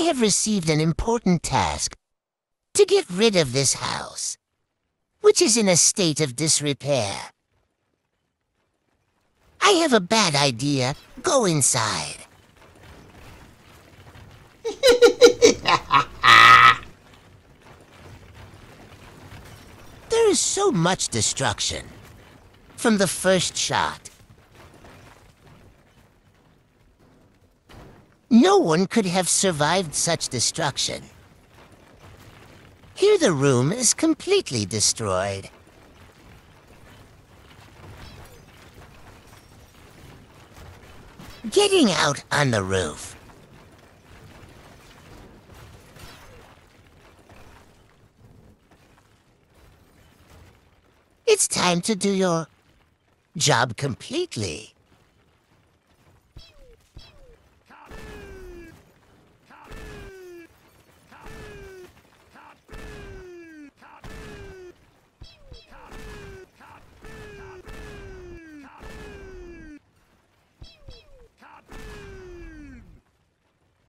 I have received an important task to get rid of this house, which is in a state of disrepair. I have a bad idea. Go inside. There is so much destruction from the first shot. No one could have survived such destruction. Here the room is completely destroyed. Getting out on the roof. It's time to do your job completely.